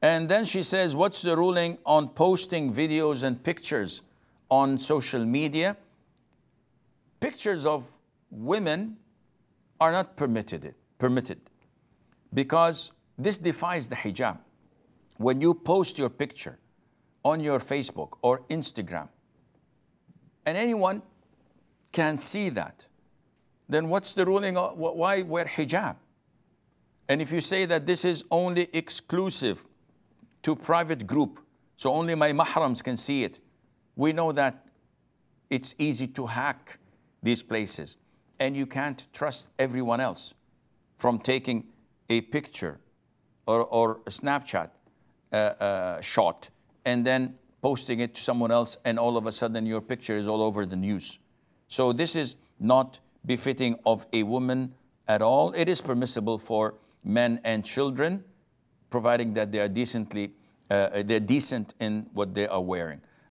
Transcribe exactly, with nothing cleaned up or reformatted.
And then she says, what's the ruling on posting videos and pictures on social media? Pictures of women are not permitted, permitted because this defies the hijab. When you post your picture on your Facebook or Instagram, and anyone can see that, then what's the ruling? Why wear hijab? And if you say that this is only exclusive to private group, so only my mahrams can see it, we know that it's easy to hack these places, and you can't trust everyone else from taking a picture or, or a Snapchat uh, uh, shot and then posting it to someone else, and all of a sudden your picture is all over the news. So this is not befitting of a woman at all. It is permissible for men and children, providing that they are decently, uh, they're decent in what they are wearing.